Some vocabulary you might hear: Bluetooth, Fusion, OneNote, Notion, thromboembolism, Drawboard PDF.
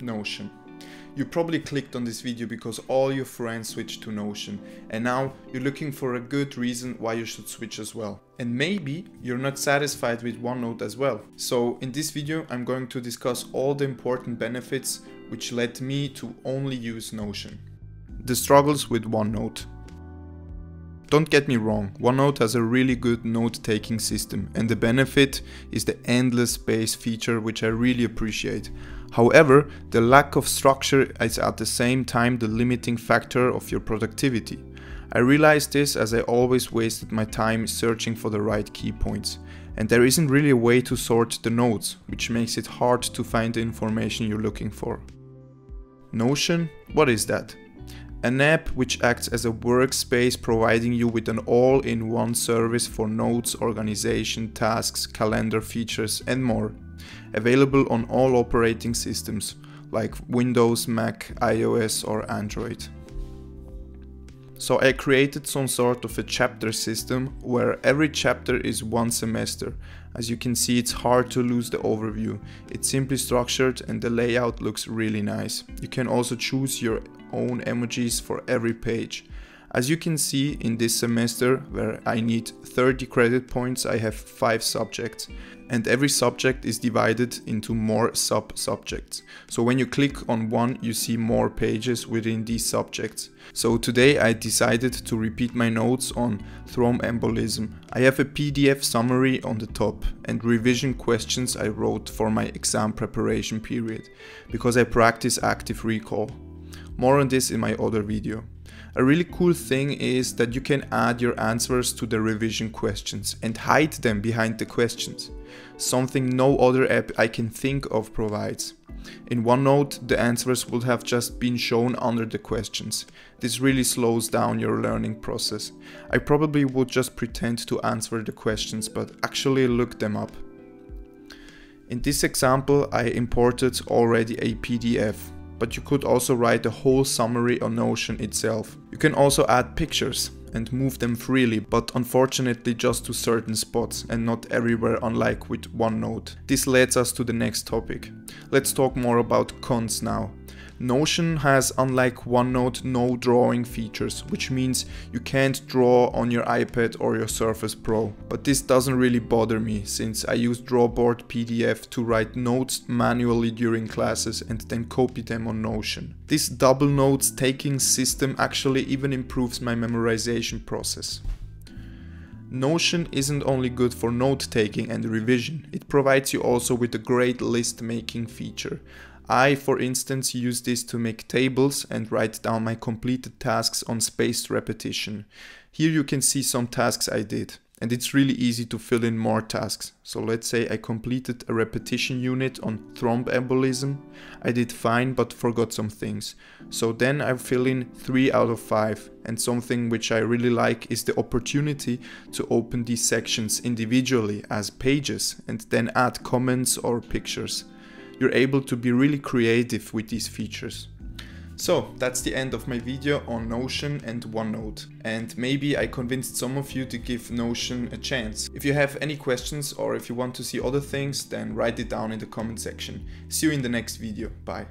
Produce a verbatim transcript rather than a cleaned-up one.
Notion. You probably clicked on this video because all your friends switched to Notion and now you're looking for a good reason why you should switch as well. And maybe you're not satisfied with OneNote as well. So in this video I'm going to discuss all the important benefits which led me to only use Notion. The struggles with OneNote. Don't get me wrong, OneNote has a really good note-taking system and the benefit is the endless space feature which I really appreciate. However, the lack of structure is at the same time the limiting factor of your productivity. I realized this as I always wasted my time searching for the right key points. And there isn't really a way to sort the notes, which makes it hard to find the information you're looking for. Notion? What is that? An app which acts as a workspace, providing you with an all-in-one service for notes, organization, tasks, calendar features and more. Available on all operating systems like Windows, Mac, iOS or Android. So I created some sort of a chapter system where every chapter is one semester. As you can see, it's hard to lose the overview. It's simply structured and the layout looks really nice. You can also choose your own emojis for every page. As you can see, in this semester where I need thirty credit points, I have five subjects and every subject is divided into more sub-subjects. So when you click on one, you see more pages within these subjects. So today I decided to repeat my notes on thromboembolism. I have a P D F summary on the top and revision questions I wrote for my exam preparation period because I practice active recall. More on this in my other video. A really cool thing is that you can add your answers to the revision questions and hide them behind the questions. Something no other app I can think of provides. In OneNote, the answers would have just been shown under the questions. This really slows down your learning process. I probably would just pretend to answer the questions but actually look them up. In this example, I imported already a P D F. But you could also write a whole summary on Notion itself. You can also add pictures and move them freely, but unfortunately just to certain spots and not everywhere, unlike with OneNote. This leads us to the next topic. Let's talk more about cons now. Notion has, unlike OneNote, no drawing features, which means you can't draw on your iPad or your Surface Pro. But this doesn't really bother me, since I use Drawboard P D F to write notes manually during classes and then copy them on Notion. This double notes taking system actually even improves my memorization process. Notion isn't only good for note-taking and revision, it provides you also with a great list-making feature. I, for instance, use this to make tables and write down my completed tasks on spaced repetition. Here you can see some tasks I did, and it's really easy to fill in more tasks. So let's say I completed a repetition unit on thromboembolism. I did fine but forgot some things. So then I fill in three out of five, and something which I really like is the opportunity to open these sections individually as pages and then add comments or pictures. You're able to be really creative with these features. So that's the end of my video on Notion and OneNote. And maybe I convinced some of you to give Notion a chance. If you have any questions or if you want to see other things, then write it down in the comment section. See you in the next video. Bye.